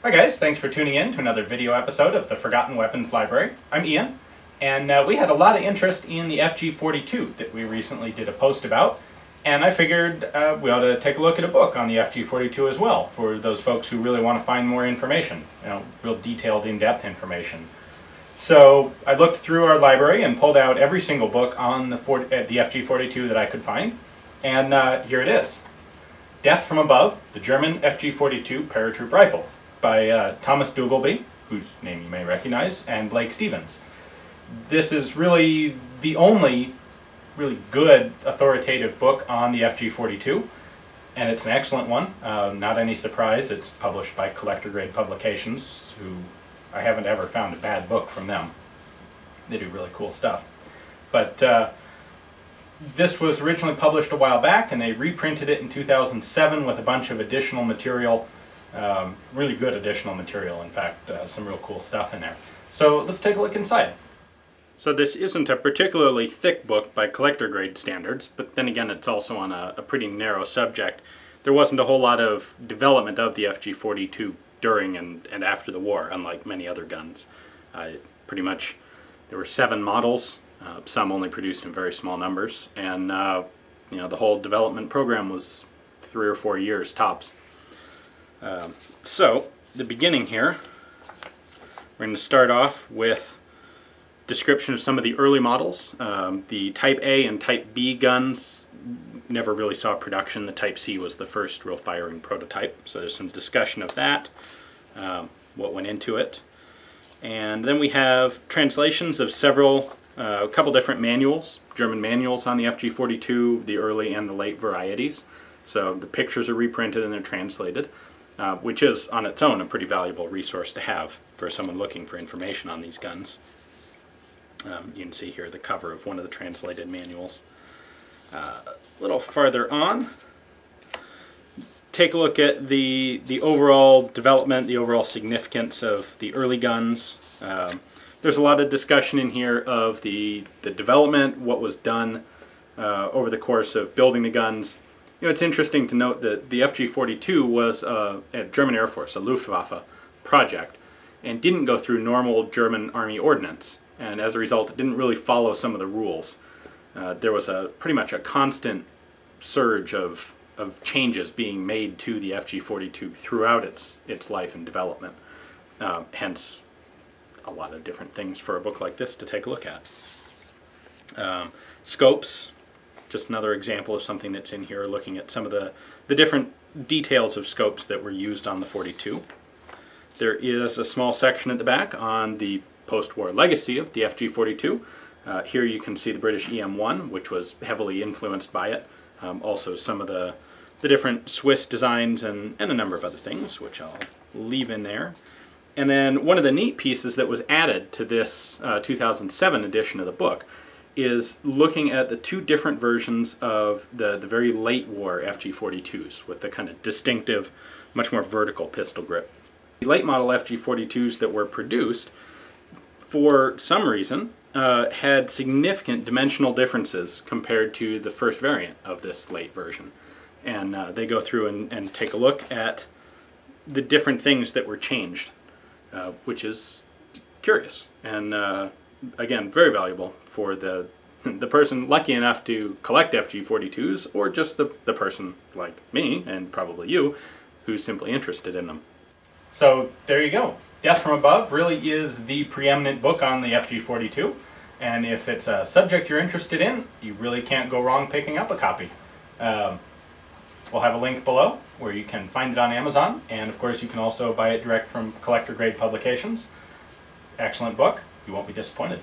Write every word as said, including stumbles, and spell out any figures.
Hi guys, thanks for tuning in to another video episode of the Forgotten Weapons Library. I'm Ian, and uh, we had a lot of interest in the F G forty-two that we recently did a post about, and I figured uh, we ought to take a look at a book on the F G forty-two as well, for those folks who really want to find more information, you know, real detailed, in-depth information. So I looked through our library and pulled out every single book on the, F G forty-two that I could find, and uh, here it is. Death from Above, the German F G forty-two Paratroop Rifle, by uh, Thomas Dugelby, whose name you may recognize, and Blake Stevens. This is really the only really good authoritative book on the F G forty-two, and it's an excellent one. Uh, not any surprise, it's published by Collector Grade Publications, who I haven't ever found a bad book from them. They do really cool stuff. But uh, this was originally published a while back, and they reprinted it in two thousand seven with a bunch of additional material. Um, really good additional material, in fact, uh, some real cool stuff in there. So let's take a look inside. So this isn't a particularly thick book by collector grade standards, but then again it's also on a, a pretty narrow subject. There wasn't a whole lot of development of the F G forty-two during and, and after the war, unlike many other guns. Uh, pretty much there were seven models, uh, some only produced in very small numbers, and uh, you know, the whole development program was three or four years tops. Um, so, the beginning here, we're going to start off with description of some of the early models. Um, the Type A and Type B guns never really saw production. The Type C was the first real firing prototype, so there's some discussion of that, um, what went into it. And then we have translations of several, uh, a couple different manuals, German manuals on the F G forty-two, the early and the late varieties. So the pictures are reprinted and they're translated. Uh, which is on its own a pretty valuable resource to have for someone looking for information on these guns. Um, you can see here the cover of one of the translated manuals. Uh, a little farther on, take a look at the, the overall development, the overall significance of the early guns. Um, there's a lot of discussion in here of the, the development, what was done uh, over the course of building the guns. You know, it's interesting to note that the F G forty-two was uh, a German Air Force, a Luftwaffe project, and didn't go through normal German Army ordnance, and as a result it didn't really follow some of the rules. Uh, there was a pretty much a constant surge of, of changes being made to the F G forty-two throughout its, its life and development, uh, hence a lot of different things for a book like this to take a look at. Um, scopes. Just another example of something that's in here, looking at some of the, the different details of scopes that were used on the forty-two. There is a small section at the back on the post-war legacy of the F G forty-two. Uh, here you can see the British E M one, which was heavily influenced by it. Um, also some of the, the different Swiss designs and, and a number of other things, which I'll leave in there. And then one of the neat pieces that was added to this uh, two thousand seven edition of the book is looking at the two different versions of the, the very late war F G forty-twos with the kind of distinctive, much more vertical pistol grip. The late model F G forty-twos that were produced, for some reason, uh, had significant dimensional differences compared to the first variant of this late version. And uh, they go through and, and take a look at the different things that were changed, uh, which is curious. And uh, again, very valuable for the the person lucky enough to collect F G forty-twos, or just the, the person like me, and probably you, who's simply interested in them. So there you go. Death from Above really is the preeminent book on the F G forty-two, and if it's a subject you're interested in, you really can't go wrong picking up a copy. Um, we'll have a link below where you can find it on Amazon, and of course you can also buy it direct from Collector Grade Publications. Excellent book. You won't be disappointed.